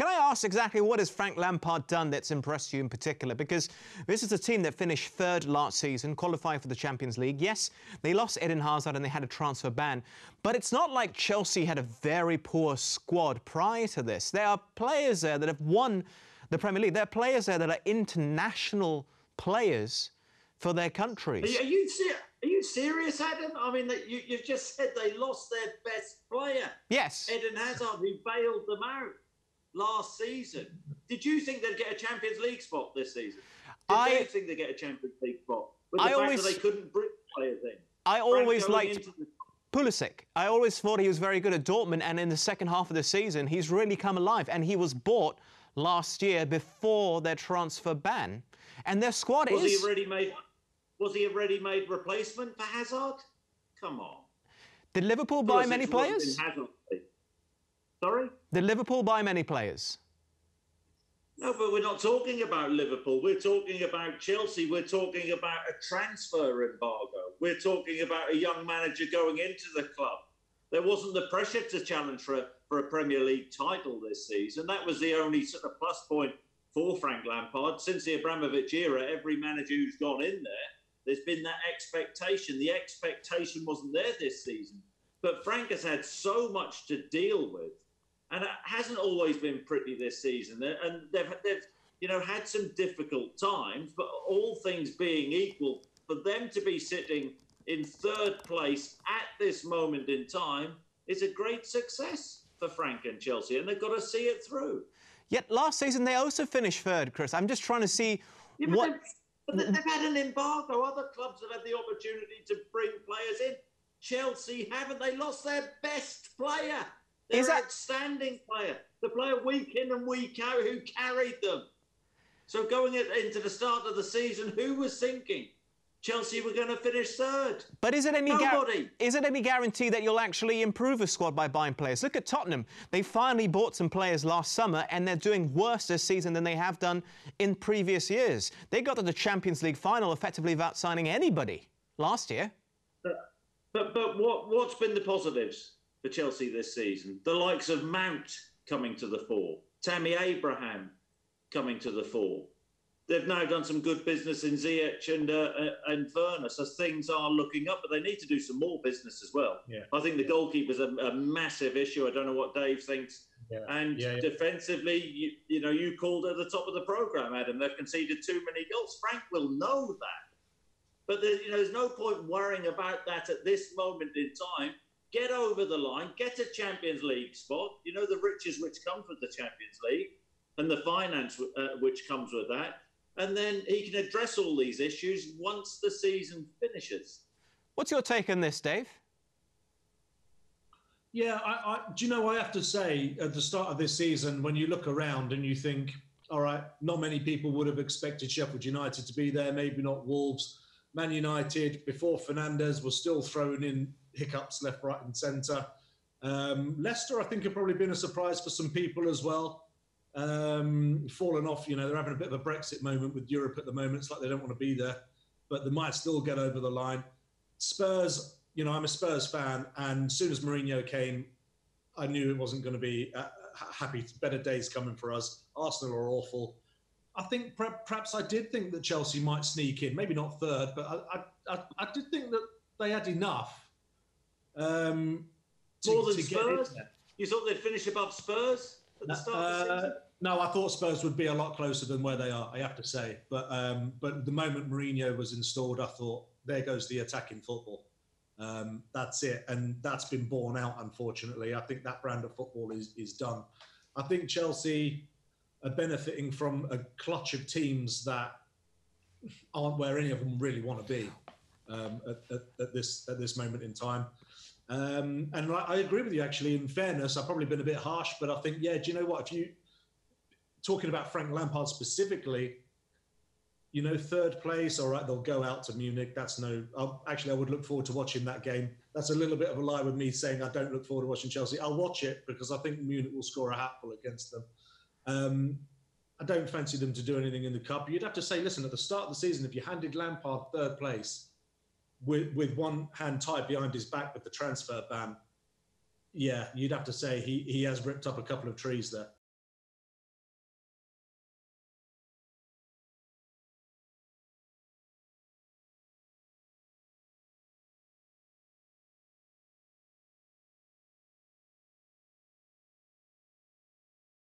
Can I ask exactly what has Frank Lampard done that's impressed you in particular? Because this is a team that finished third last season, qualified for the Champions League. Yes, they lost Eden Hazard and they had a transfer ban. But it's not like Chelsea had a very poor squad prior to this. There are players there that have won the Premier League. There are players there that are international players for their countries. Are you serious, Adam? I mean, you've just said they lost their best player. Yes. Eden Hazard, who bailed them out last season. Did you think they'd get a Champions League spot this season? Did you think they'd get a Champions League spot? With the fact that they couldn't bring players in. I always liked Pulisic. I always thought he was very good at Dortmund, and in the second half of the season, he's really come alive, and he was bought last year before their transfer ban. And their squad is... Was he a ready-made replacement for Hazard? Come on. Did Liverpool buy many players? Sorry? Did Liverpool buy many players? No, but we're not talking about Liverpool. We're talking about Chelsea. We're talking about a transfer embargo. We're talking about a young manager going into the club. There wasn't the pressure to challenge for a Premier League title this season. That was the only sort of plus point for Frank Lampard. Since the Abramovich era, every manager who's gone in there, there's been that expectation. The expectation wasn't there this season. But Frank has had so much to deal with, and it hasn't always been pretty this season. And they've had some difficult times, but all things being equal, for them to be sitting in third place at this moment in time is a great success for Frank and Chelsea, and they've got to see it through. Yet last season they also finished third, Chris. I'm just trying to see what... But they've had an embargo. Other clubs have had the opportunity to bring players in. Chelsea haven't. They lost their best player. Their outstanding player. The player week in and week out who carried them. So going into the start of the season, who was thinking Chelsea were going to finish third? But is it any guarantee that you'll actually improve a squad by buying players? Look at Tottenham. They finally bought some players last summer, and they're doing worse this season than they have done in previous years. They got to the Champions League final effectively without signing anybody last year. But what's been the positives for Chelsea this season? The likes of Mount coming to the fore. Tammy Abraham coming to the fore. They've now done some good business in Ziyech and Vurnas, as things are looking up, but they need to do some more business as well. Yeah. I think the goalkeeper's a massive issue. I don't know what Dave thinks. Yeah. And defensively, you called at the top of the programme, Adam. They've conceded too many goals. Frank will know that. But there's no point worrying about that at this moment in time. Get over the line. Get a Champions League spot. You know the riches which come with the Champions League and the finance which comes with that. And then he can address all these issues once the season finishes. What's your take on this, Dave? Yeah, I have to say, at the start of this season, when you look around and you think, all right, not many people would have expected Sheffield United to be there, maybe not Wolves. Man United, before Fernandes, was still throwing in hiccups left, right and centre. Leicester, I think, have probably been a surprise for some people as well. Fallen off, they're having a bit of a Brexit moment with Europe at the moment. It's like they don't want to be there, but they might still get over the line. Spurs, I'm a Spurs fan, and as soon as Mourinho came, I knew it wasn't going to be happy. Better days coming for us. Arsenal are awful. I think perhaps I did think that Chelsea might sneak in, maybe not third, but I did think that they had enough. More than Spurs? You thought they'd finish above Spurs? At the start of the season? No, I thought Spurs would be a lot closer than where they are, I have to say. But the moment Mourinho was installed, I thought, there goes the attacking football. That's it. And that's been borne out, unfortunately. I think that brand of football is done. I think Chelsea are benefiting from a clutch of teams that aren't where any of them really want to be at this moment in time. And I agree with you, actually. In fairness, I've probably been a bit harsh, but I think, do you know what? If you talking about Frank Lampard specifically, third place, all right, they'll go out to Munich. That's no... I would look forward to watching that game. That's a little bit of a lie with me saying I don't look forward to watching Chelsea. I'll watch it because I think Munich will score a hatful against them. I don't fancy them to do anything in the cup. You'd have to say, listen, at the start of the season, if you handed Lampard third place, with one hand tied behind his back with the transfer ban, you'd have to say he has ripped up a couple of trees there.